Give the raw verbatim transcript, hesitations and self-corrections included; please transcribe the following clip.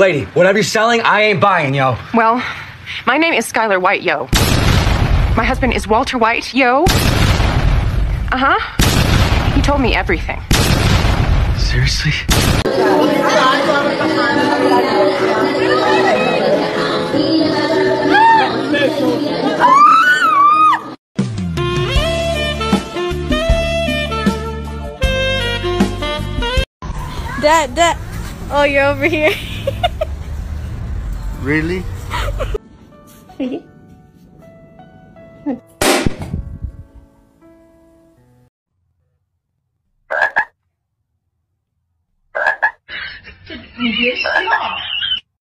Lady, whatever you're selling, I ain't buying, yo. Well, my name is Skyler White, yo. My husband is Walter White, yo. Uh-huh. He told me everything. Seriously? That, that, oh, you're over here. Really? Really? Yes, you are.